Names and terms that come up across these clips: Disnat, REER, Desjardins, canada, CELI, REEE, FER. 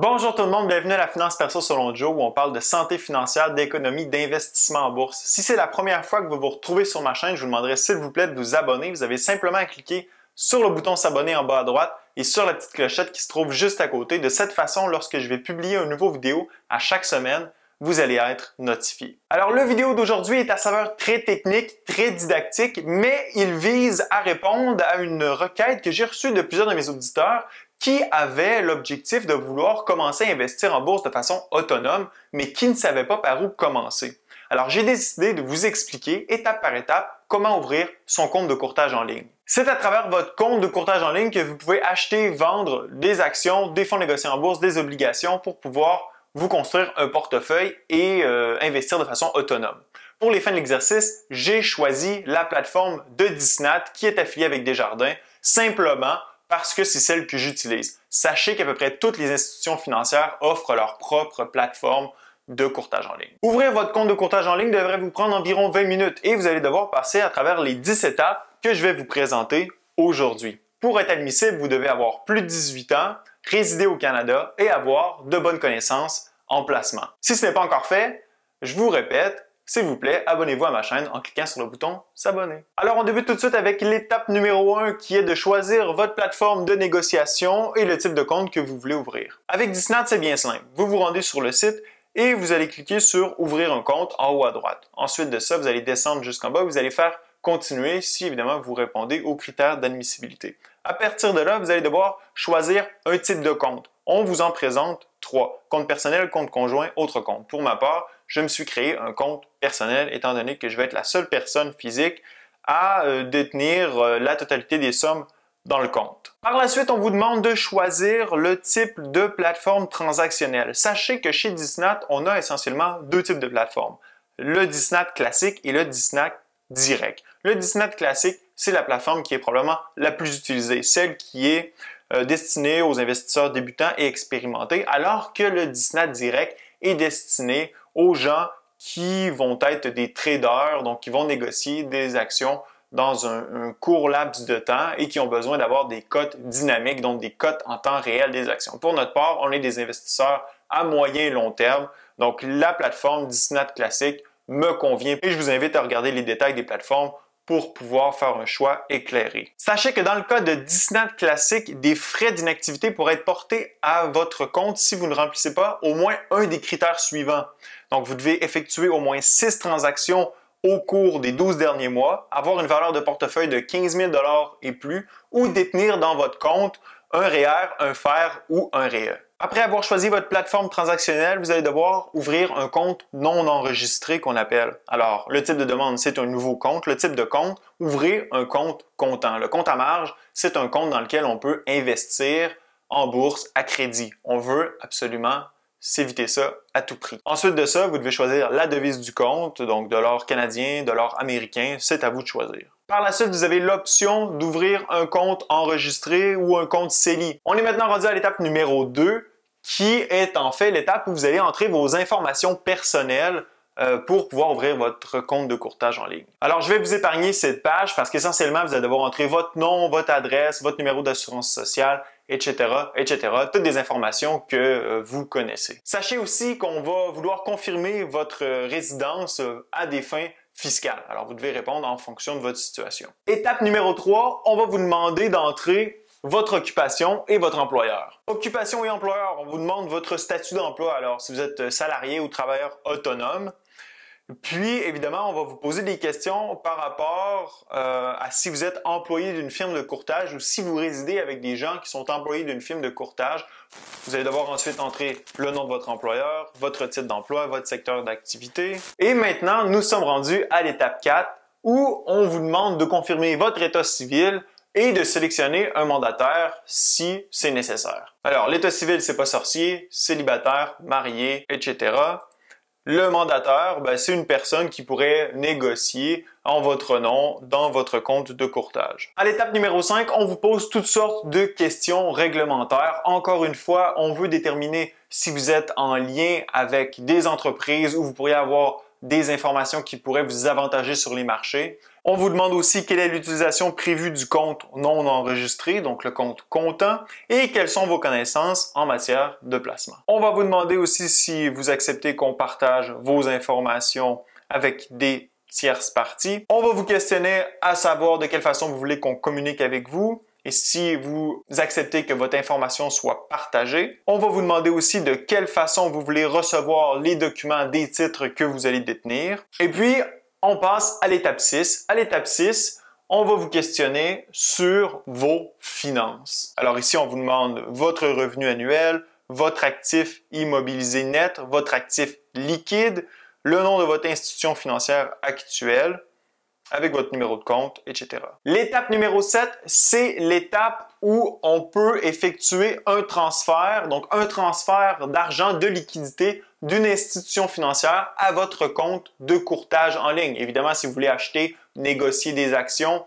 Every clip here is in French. Bonjour tout le monde, bienvenue à la Finance Perso selon Joe où on parle de santé financière, d'économie, d'investissement en bourse. Si c'est la première fois que vous vous retrouvez sur ma chaîne, je vous demanderai s'il vous plaît de vous abonner. Vous avez simplement à cliquer sur le bouton s'abonner en bas à droite et sur la petite clochette qui se trouve juste à côté. De cette façon, lorsque je vais publier une nouvelle vidéo à chaque semaine, vous allez être notifié. Alors, la vidéo d'aujourd'hui est à saveur très technique, très didactique, mais il vise à répondre à une requête que j'ai reçue de plusieurs de mes auditeurs qui avaient l'objectif de vouloir commencer à investir en bourse de façon autonome, mais qui ne savaient pas par où commencer. Alors, j'ai décidé de vous expliquer étape par étape comment ouvrir son compte de courtage en ligne. C'est à travers votre compte de courtage en ligne que vous pouvez acheter, vendre des actions, des fonds négociés en bourse, des obligations pour pouvoir vous construire un portefeuille et investir de façon autonome. Pour les fins de l'exercice, j'ai choisi la plateforme de Disnat qui est affiliée avec Desjardins simplement parce que c'est celle que j'utilise. Sachez qu'à peu près toutes les institutions financières offrent leur propre plateforme de courtage en ligne. Ouvrir votre compte de courtage en ligne devrait vous prendre environ 20 minutes et vous allez devoir passer à travers les 10 étapes que je vais vous présenter aujourd'hui. Pour être admissible, vous devez avoir plus de 18 ans, résider au Canada et avoir de bonnes connaissances en placement. Si ce n'est pas encore fait, je vous répète, s'il vous plaît, abonnez-vous à ma chaîne en cliquant sur le bouton s'abonner. Alors, on débute tout de suite avec l'étape numéro 1 qui est de choisir votre plateforme de négociation et le type de compte que vous voulez ouvrir. Avec Disnat, c'est bien simple. Vous vous rendez sur le site et vous allez cliquer sur ouvrir un compte en haut à droite. Ensuite de ça, vous allez descendre jusqu'en bas, vous allez faire continuer si évidemment vous répondez aux critères d'admissibilité. À partir de là, vous allez devoir choisir un type de compte. On vous en présente 3. Compte personnel, compte conjoint, autre compte. Pour ma part, je me suis créé un compte personnel étant donné que je vais être la seule personne physique à détenir la totalité des sommes dans le compte. Par la suite, on vous demande de choisir le type de plateforme transactionnelle. Sachez que chez Disnat, on a essentiellement deux types de plateformes. Le Disnat classique et le Disnat direct. Le Disnat classique, c'est la plateforme qui est probablement la plus utilisée, celle qui est destinée aux investisseurs débutants et expérimentés, alors que le Disnat direct est destiné aux gens qui vont être des traders, donc qui vont négocier des actions dans un court laps de temps et qui ont besoin d'avoir des cotes dynamiques, donc des cotes en temps réel des actions. Pour notre part, on est des investisseurs à moyen et long terme, donc la plateforme Disnat classique me convient et je vous invite à regarder les détails des plateformes pour pouvoir faire un choix éclairé. Sachez que dans le cas de Disnat classique, des frais d'inactivité pourraient être portés à votre compte si vous ne remplissez pas au moins un des critères suivants. Donc, vous devez effectuer au moins 6 transactions au cours des 12 derniers mois, avoir une valeur de portefeuille de 15 000 $ et plus, ou détenir dans votre compte un REER, un FER ou un REEE. Après avoir choisi votre plateforme transactionnelle, vous allez devoir ouvrir un compte non enregistré qu'on appelle. Alors, le type de demande, c'est un nouveau compte. Le type de compte, ouvrez un compte comptant. Le compte à marge, c'est un compte dans lequel on peut investir en bourse à crédit. On veut absolument s'éviter ça à tout prix. Ensuite de ça, vous devez choisir la devise du compte, donc dollar canadien, dollar américain, c'est à vous de choisir. Par la suite, vous avez l'option d'ouvrir un compte enregistré ou un compte CELI. On est maintenant rendu à l'étape numéro 2, qui est en fait l'étape où vous allez entrer vos informations personnelles pour pouvoir ouvrir votre compte de courtage en ligne. Alors, je vais vous épargner cette page parce qu'essentiellement, vous allez devoir entrer votre nom, votre adresse, votre numéro d'assurance sociale, etc., etc., toutes des informations que vous connaissez. Sachez aussi qu'on va vouloir confirmer votre résidence à des fins fiscale. Alors, vous devez répondre en fonction de votre situation. Étape numéro 3, on va vous demander d'entrer votre occupation et votre employeur. Occupation et employeur, on vous demande votre statut d'emploi, alors si vous êtes salarié ou travailleur autonome. Puis, évidemment, on va vous poser des questions par rapport à si vous êtes employé d'une firme de courtage ou si vous résidez avec des gens qui sont employés d'une firme de courtage. Vous allez devoir ensuite entrer le nom de votre employeur, votre titre d'emploi, votre secteur d'activité. Et maintenant, nous sommes rendus à l'étape 4 où on vous demande de confirmer votre état civil et de sélectionner un mandataire si c'est nécessaire. Alors, l'état civil, c'est pas sorcier, célibataire, marié, etc. Le mandataire, c'est une personne qui pourrait négocier en votre nom dans votre compte de courtage. À l'étape numéro 5, on vous pose toutes sortes de questions réglementaires. Encore une fois, on veut déterminer si vous êtes en lien avec des entreprises où vous pourriez avoir des informations qui pourraient vous avantager sur les marchés. On vous demande aussi quelle est l'utilisation prévue du compte non enregistré, donc le compte comptant, et quelles sont vos connaissances en matière de placement. On va vous demander aussi si vous acceptez qu'on partage vos informations avec des tierces parties. On va vous questionner à savoir de quelle façon vous voulez qu'on communique avec vous et si vous acceptez que votre information soit partagée. On va vous demander aussi de quelle façon vous voulez recevoir les documents des titres que vous allez détenir. Et puis, on passe à l'étape 6. À l'étape 6, on va vous questionner sur vos finances. Alors ici, on vous demande votre revenu annuel, votre actif immobilisé net, votre actif liquide, le nom de votre institution financière actuelle, avec votre numéro de compte, etc. L'étape numéro 7, c'est l'étape où on peut effectuer un transfert, donc un transfert d'argent de liquidité d'une institution financière à votre compte de courtage en ligne. Évidemment, si vous voulez acheter, négocier des actions,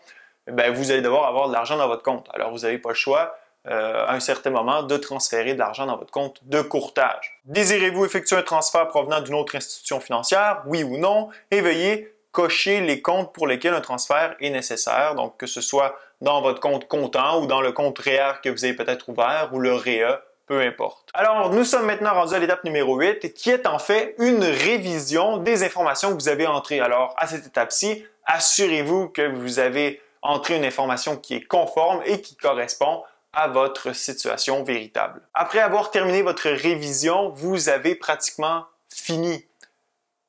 ben vous allez devoir avoir de l'argent dans votre compte. Alors, vous n'avez pas le choix, à un certain moment, de transférer de l'argent dans votre compte de courtage. Désirez-vous effectuer un transfert provenant d'une autre institution financière? Oui ou non? Et veuillez cocher les comptes pour lesquels un transfert est nécessaire, donc que ce soit dans votre compte comptant ou dans le compte REER que vous avez peut-être ouvert ou le REE, peu importe. Alors, nous sommes maintenant rendus à l'étape numéro 8 qui est en fait une révision des informations que vous avez entrées. Alors, à cette étape-ci, assurez-vous que vous avez entré une information qui est conforme et qui correspond à votre situation véritable. Après avoir terminé votre révision, vous avez pratiquement fini.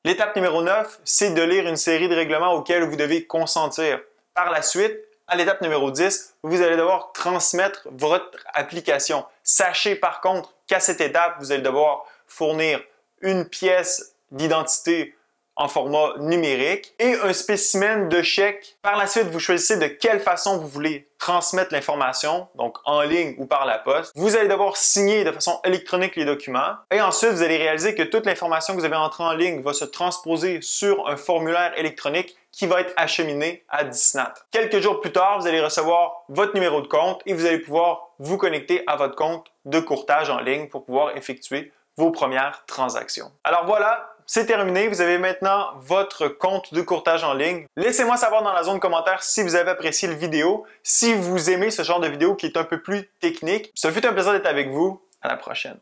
L'étape numéro 9, c'est de lire une série de règlements auxquels vous devez consentir. Par la suite, à l'étape numéro 10, vous allez devoir transmettre votre application. Sachez par contre qu'à cette étape, vous allez devoir fournir une pièce d'identité en format numérique et un spécimen de chèque. Par la suite, vous choisissez de quelle façon vous voulez transmettre l'information, donc en ligne ou par la poste. Vous allez devoir signer de façon électronique les documents et ensuite, vous allez réaliser que toute l'information que vous avez entrée en ligne va se transposer sur un formulaire électronique qui va être acheminé à Disnat. Quelques jours plus tard, vous allez recevoir votre numéro de compte et vous allez pouvoir vous connecter à votre compte de courtage en ligne pour pouvoir effectuer vos premières transactions. Alors voilà, c'est terminé. Vous avez maintenant votre compte de courtage en ligne. Laissez-moi savoir dans la zone commentaire si vous avez apprécié la vidéo, si vous aimez ce genre de vidéo qui est un peu plus technique. Ce fut un plaisir d'être avec vous. À la prochaine.